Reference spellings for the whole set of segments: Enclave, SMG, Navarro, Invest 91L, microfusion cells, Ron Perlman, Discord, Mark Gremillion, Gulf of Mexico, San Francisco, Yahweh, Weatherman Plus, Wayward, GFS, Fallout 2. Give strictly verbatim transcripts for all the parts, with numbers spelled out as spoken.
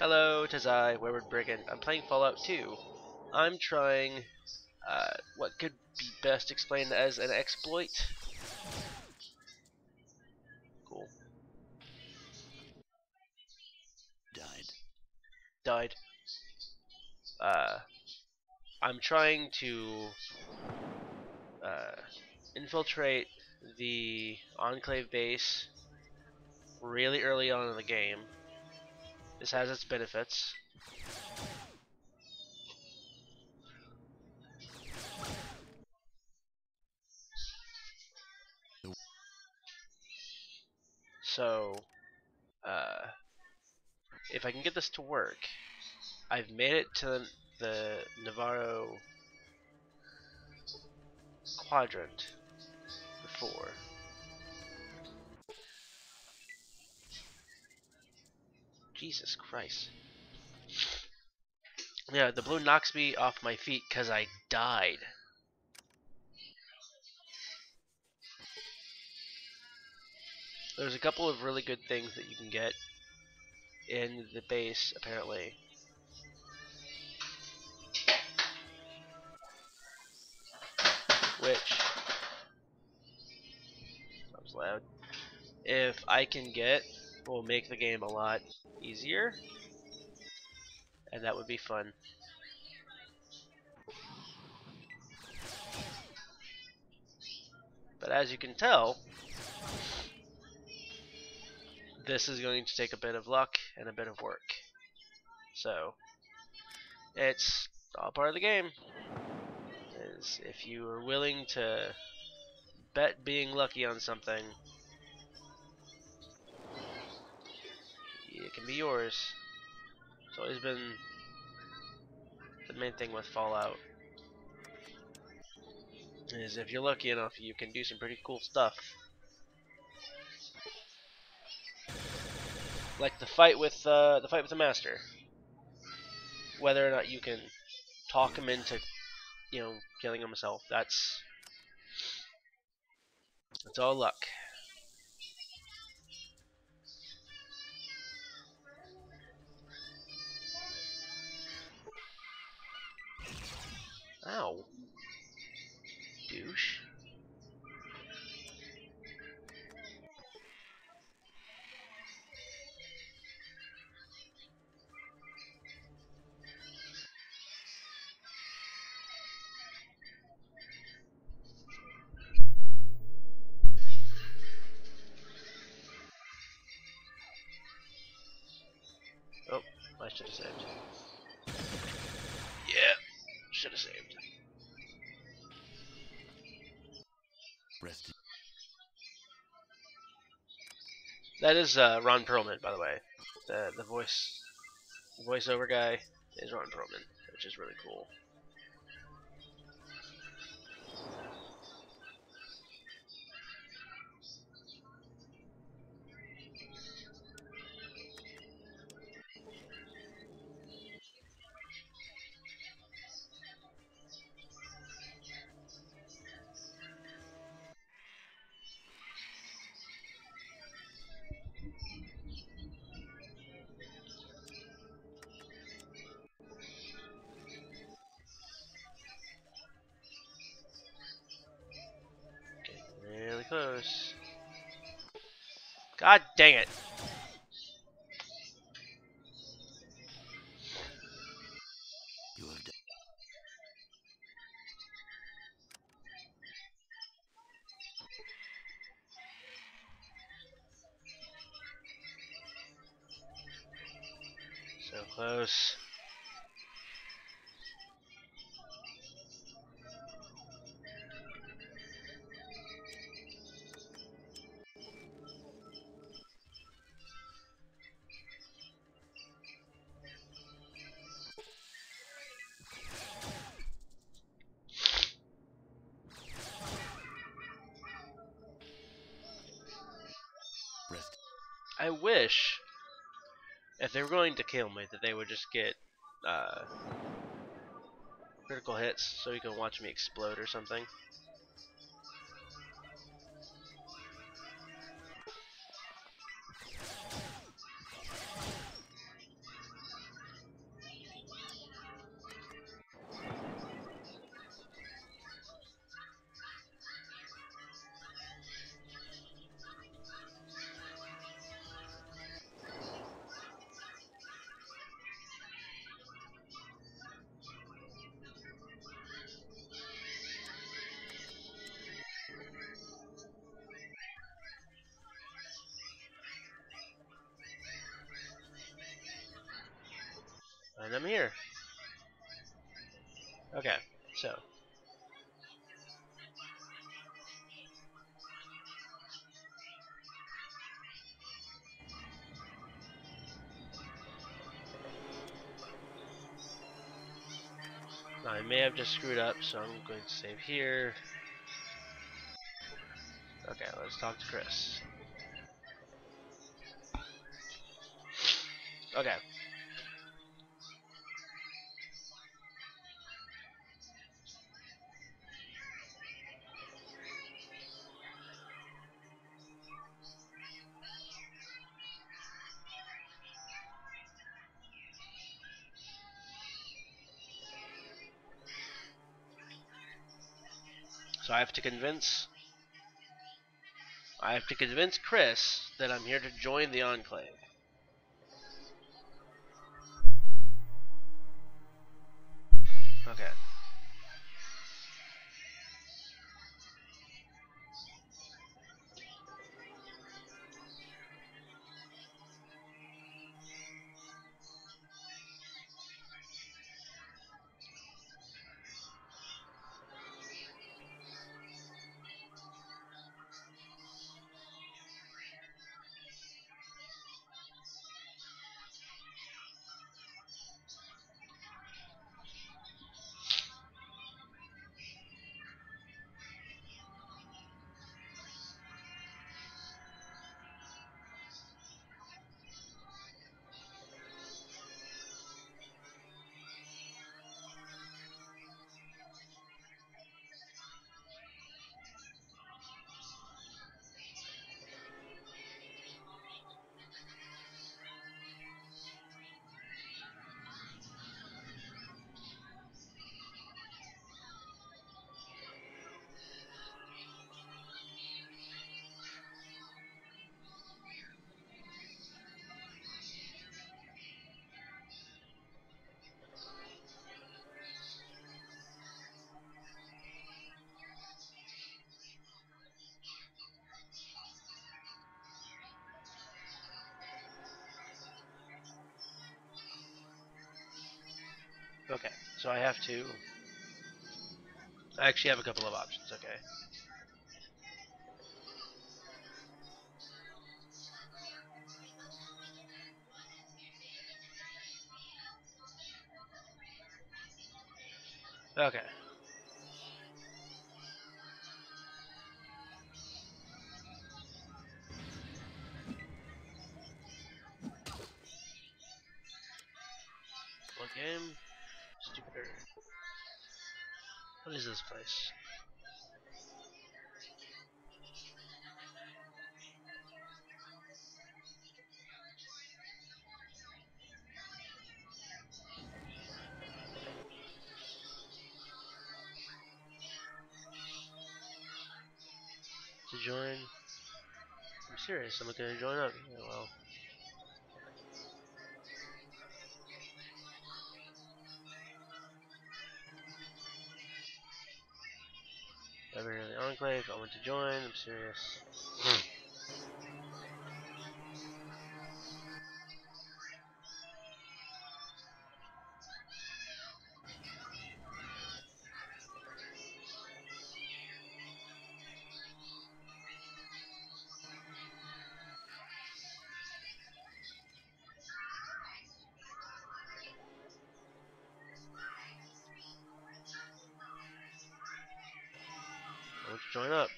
Hello, tis I, Wayward Brigand. I'm playing Fallout two. I'm trying uh, what could be best explained as an exploit. Cool. Died. Died. Uh, I'm trying to uh, infiltrate the Enclave base really early on in the game. This has its benefits. So, uh, if I can get this to work, I've made it to the Navarro quadrant before. Jesus Christ. Yeah, the blue knocks me off my feet because I died. There's a couple of really good things that you can get in the base, apparently. Which, that was loud. If I can get, will make the game a lot easier, and that would be fun. But as you can tell, this is going to take a bit of luck and a bit of work. So it's all part of the game. Is if you are willing to bet being lucky on something, it can be yours. It's always been the main thing with Fallout, is if you're lucky enough, you can do some pretty cool stuff. Like the fight with uh, the fight with the master. Whether or not you can talk him into, you know, killing himself, that's it's all luck. Ow. Douche. Oh, I should have saved. Yeah, should have saved. That is uh, Ron Perlman, by the way. The the voice the voiceover guy is Ron Perlman, which is really cool. Close. God dang it. You have done. So close. I wish, if they were going to kill me, that they would just get uh, critical hits so you can watch me explode or something. and I'm here. Okay, so. Now, I may have just screwed up, so I'm going to save here. Okay, let's talk to Chris. Okay. So I have to convince I have to convince Chris that I'm here to join the Enclave. Okay. Okay, so I have to. I actually have a couple of options, okay. Okay. What game? Stupider. What is this place? To join? I'm serious, I'm not gonna join up. Yeah, well. Over here in the Enclave, I want to join, I'm serious. Let's join up.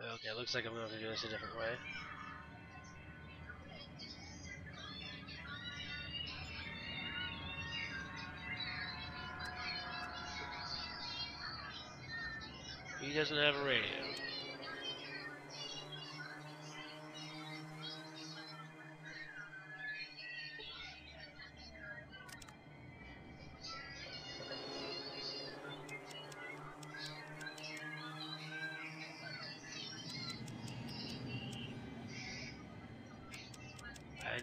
Okay, looks like I'm going to have to do this a different way. He doesn't have a radio.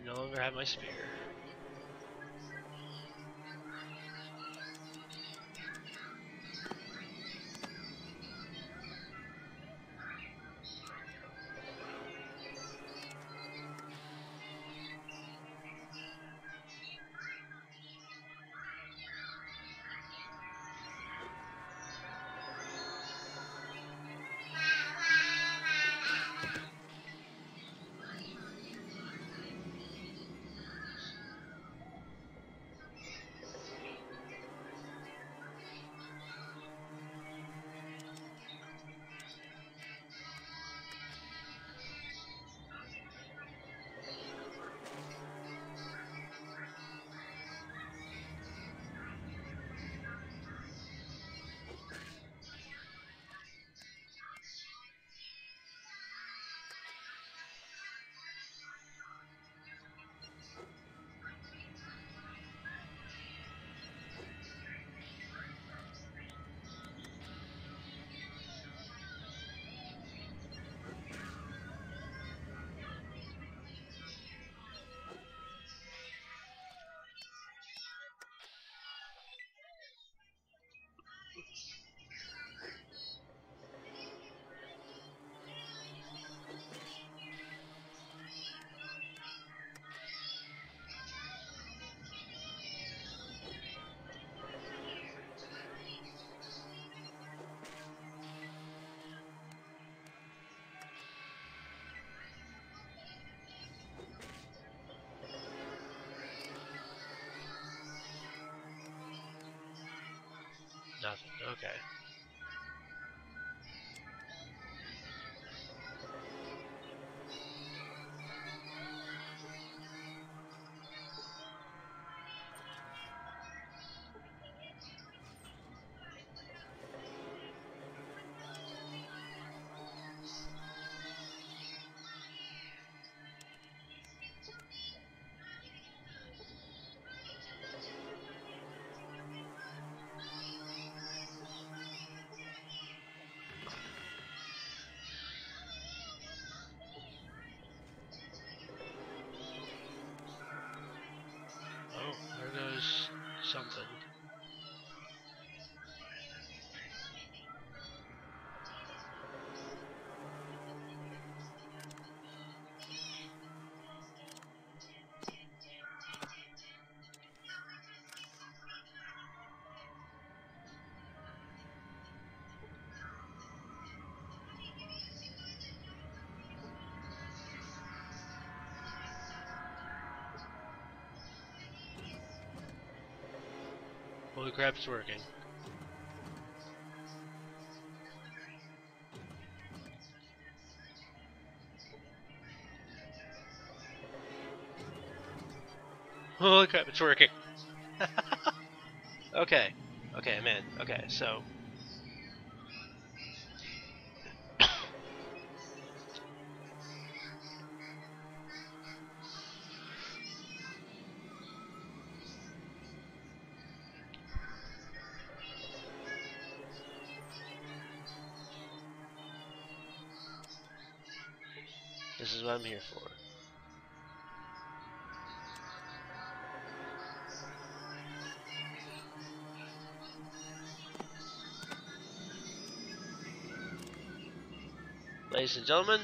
no longer have my spear. Nothing, okay. Something. Holy crap, it's working. Holy crap, it's working. Okay. Okay, man. Okay, so. This is what I'm here for. Ladies and gentlemen,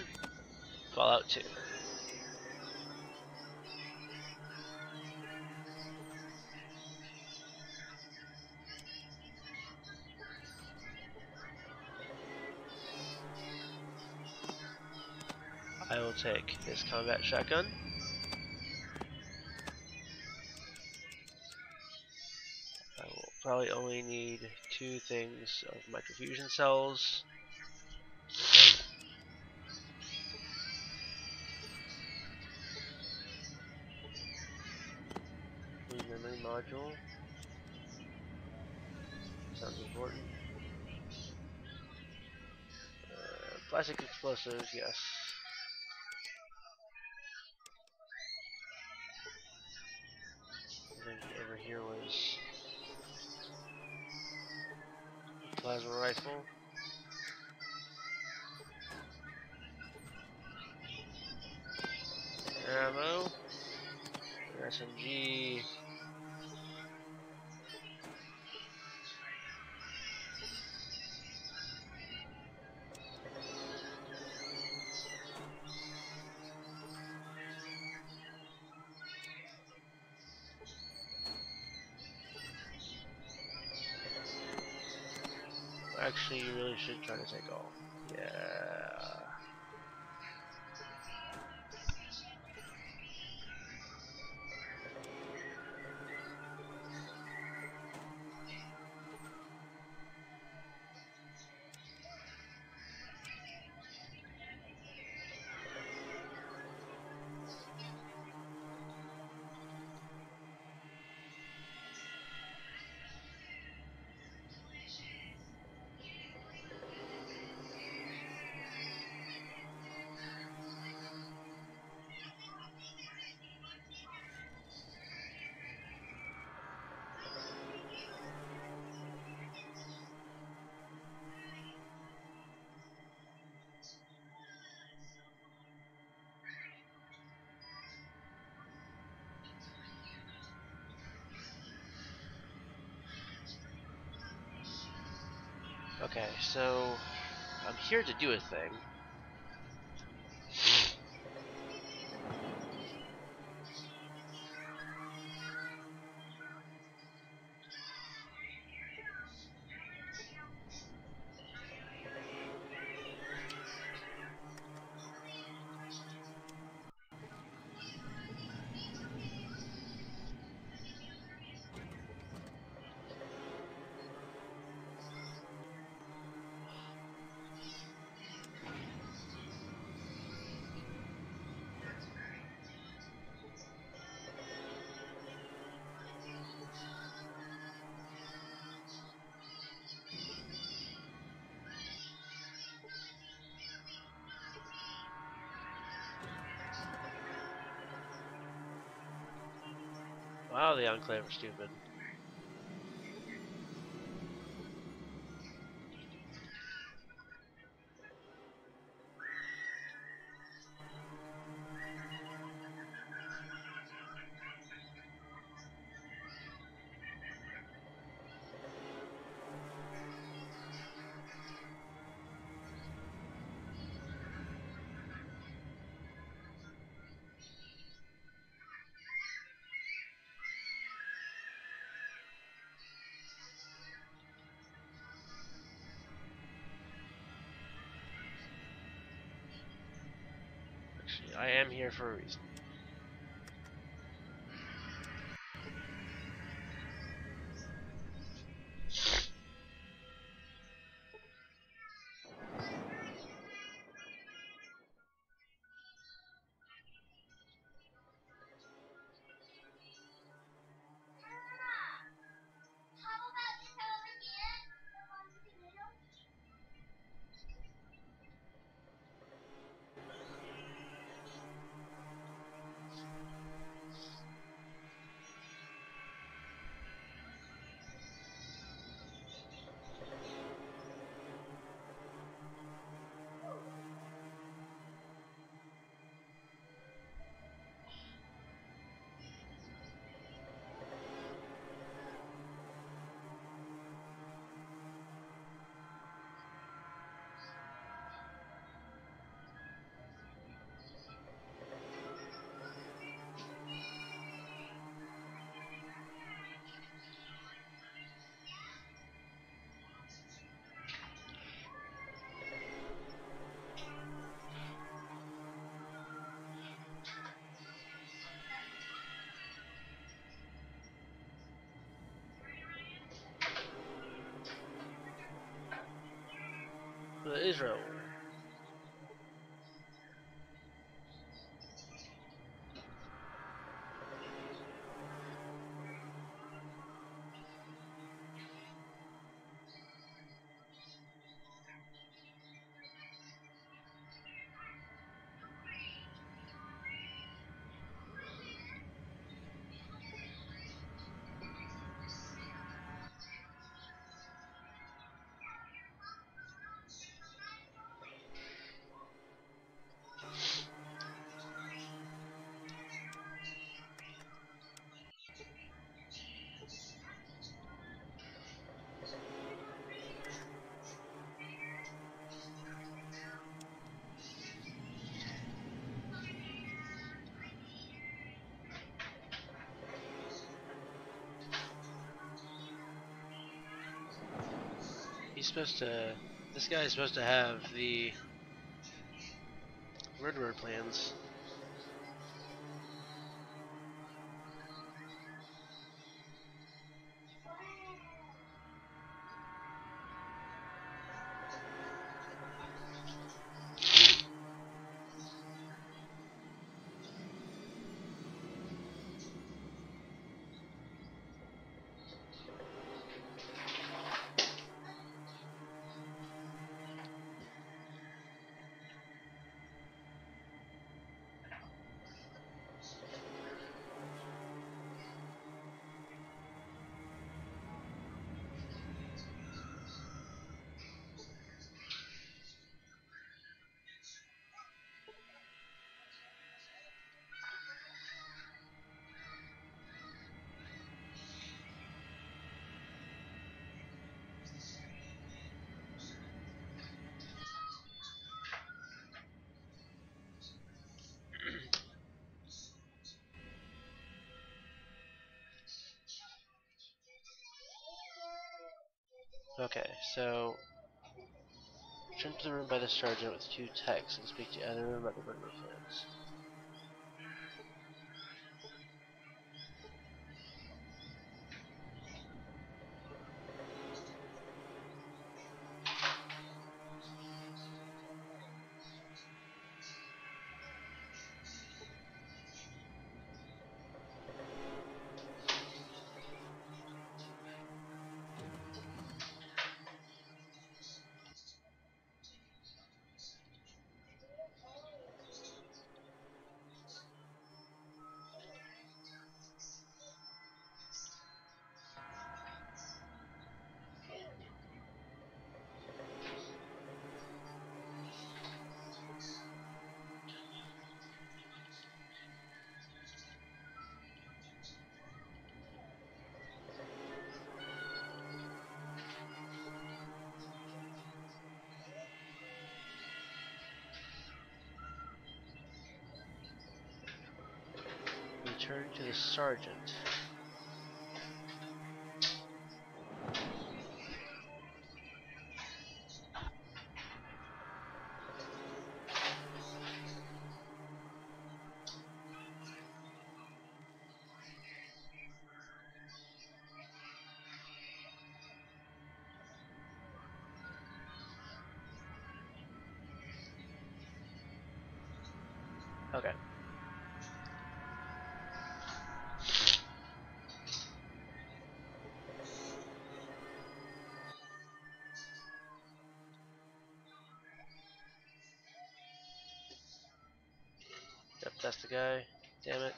Fallout two. I will take this combat shotgun. I will probably only need two things of microfusion cells. Clean memory module. Sounds important. Uh, plastic explosives, yes. Plasma rifle. Ammo. S M G. Actually, you really should try to take all. Yeah. Okay, so I'm here to do a thing. Wow, the Enclave are stupid. I am here for a reason. Israel. supposed to... This guy is supposed to have the murderer plans. Okay, so return to the room by the sergeant with two techs and speak to other room about the murder plans. Return to the sergeant. Okay. That's the guy. Damn it.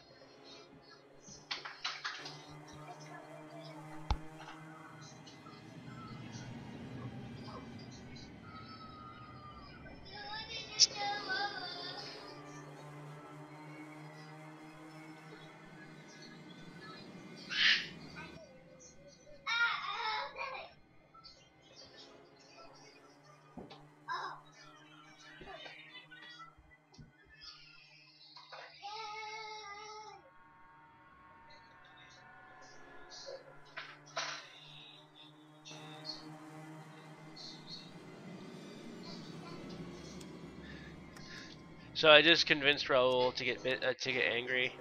So I just convinced Raul to get bit, uh, to get angry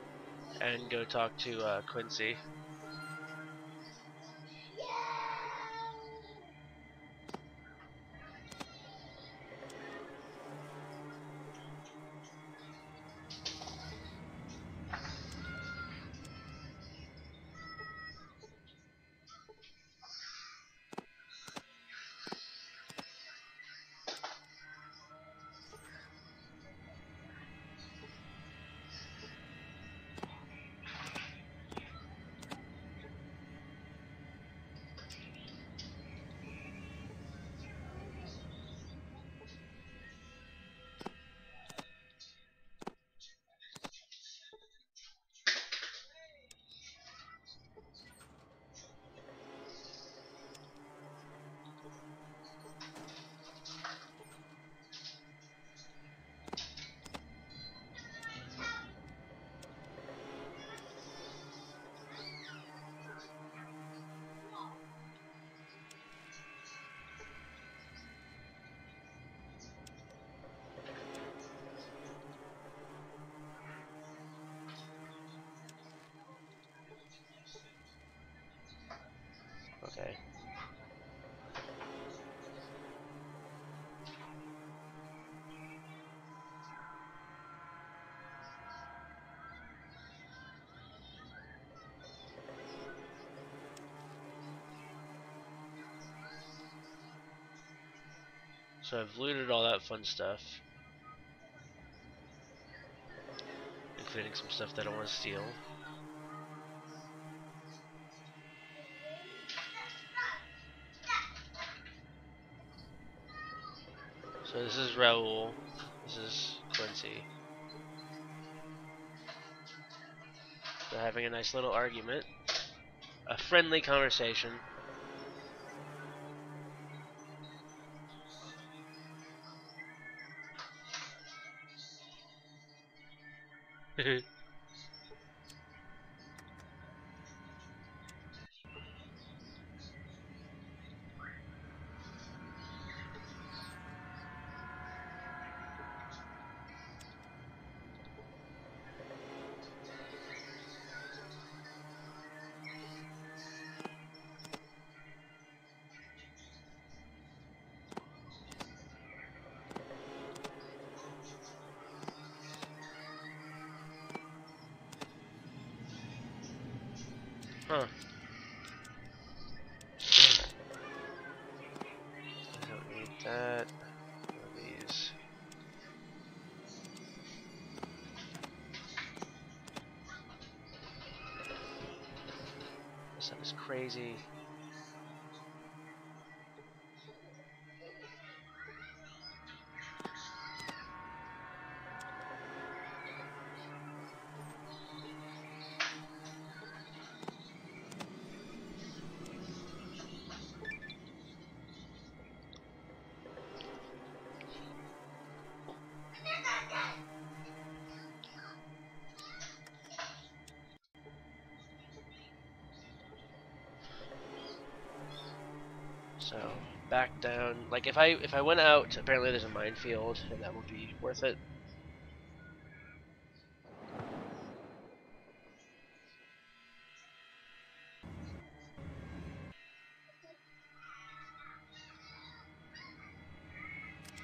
and go talk to uh, Quincy. So I've looted all that fun stuff, including some stuff that I want to steal. So this is Raul, this is Quincy. They're having a nice little argument, a friendly conversation. Huh. I don't need that. These. This stuff is crazy. So back down. Like if I if I went out, apparently there's a minefield, and that would be worth it.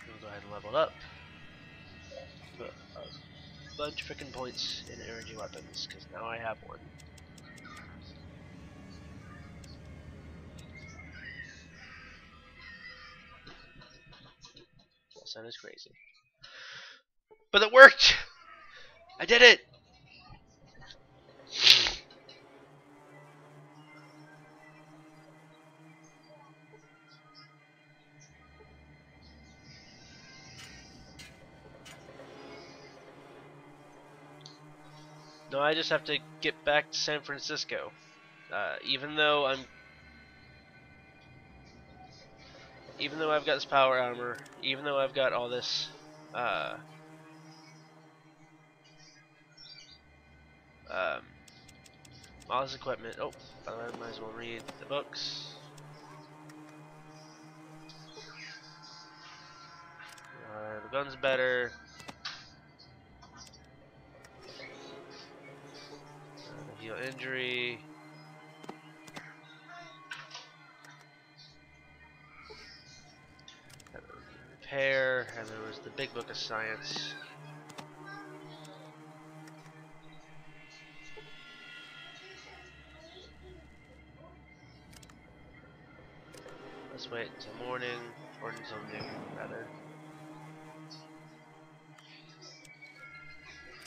We'll go ahead and level up. Put a bunch of freaking points in energy weapons because now I have one. That is crazy, but it worked. I did it. No, I just have to get back to San Francisco, uh, even though I'm Even though I've got this power armor, even though I've got all this uh, um, all this equipment. Oh, I might as well read the books. Uh, the gun's better. Uh, heal injury. Repair, and there was the big book of science. Let's wait until morning, or until noon, rather.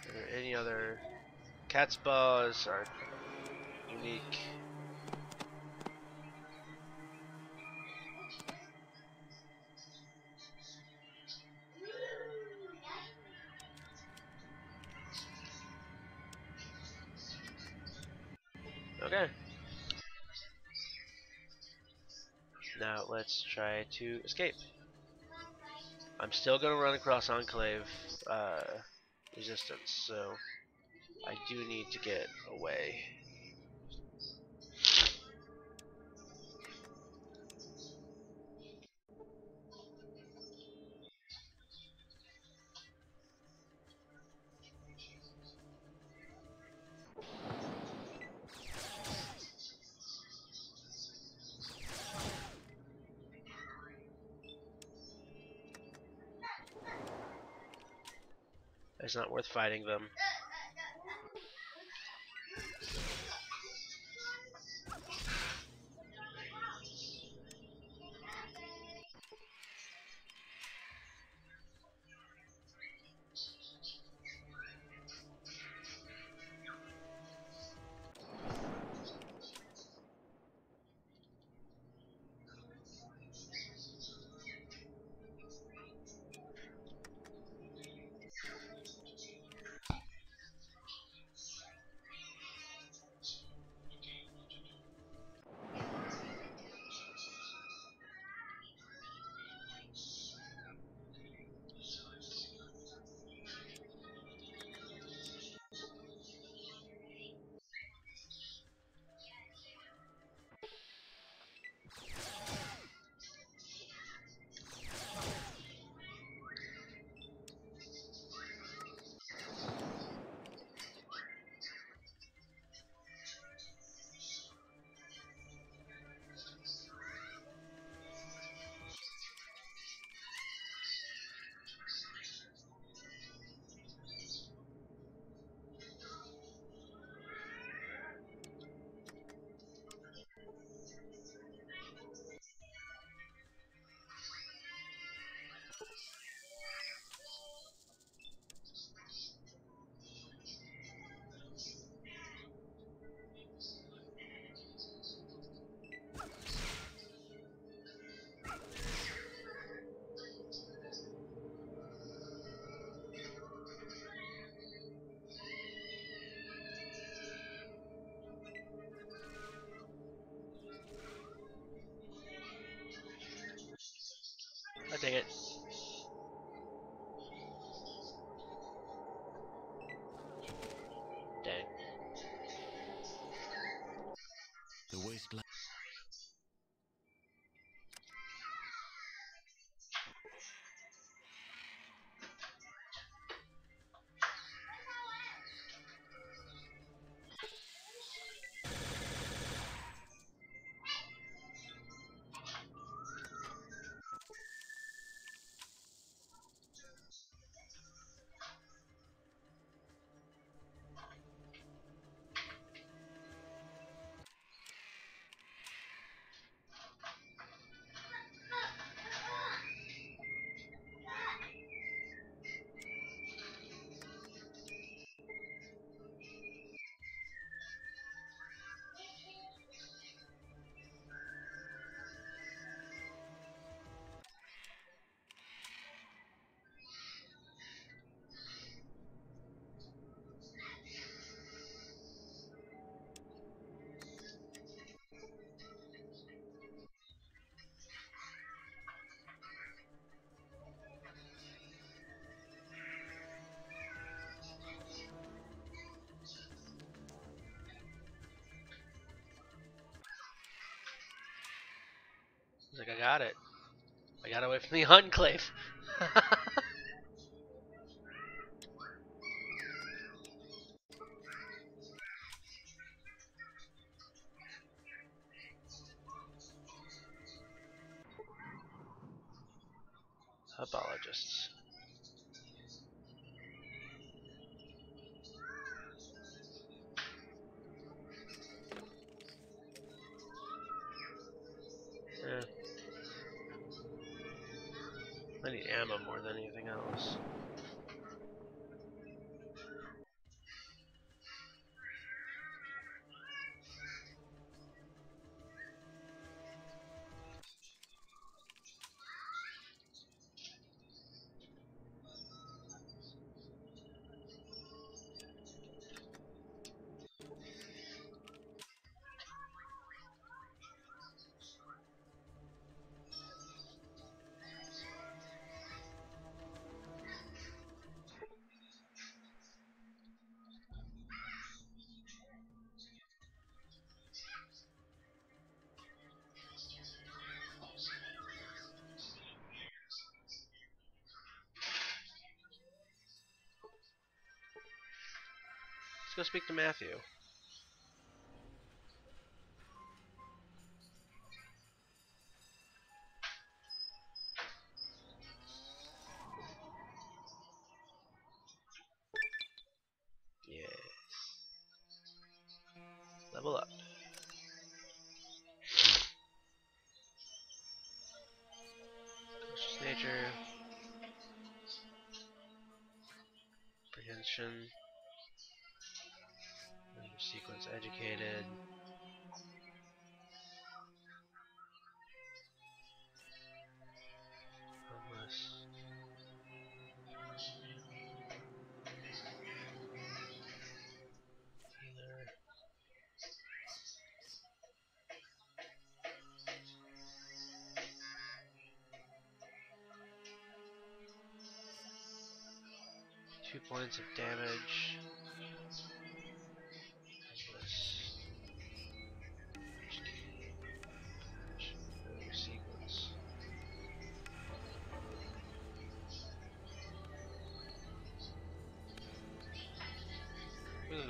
Are there any other cat's paws are unique? Okay. Now let's try to escape. I'm still gonna run across Enclave uh, resistance, so I do need to get away. It's not worth fighting them. I dig it. Dang. The wasteland. Like, I got it. I got away from the Enclave. Apologists. Yeah. I need ammo more than anything else. Let's go speak to Matthew. Yes. Level up. Conscious nature. Apprehension. Sequence educated. Homeless. Healer. Two points of damage.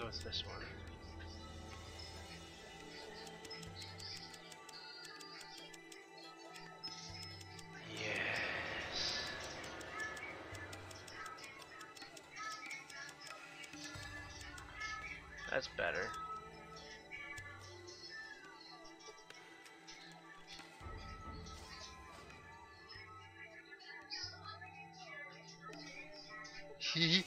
What's this one? Yes. That's better. Hee.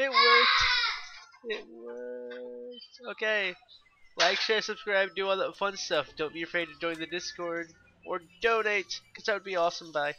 It worked. It worked. Okay. Like, share, subscribe, do all that fun stuff. Don't be afraid to join the Discord or donate, because that would be awesome. Bye.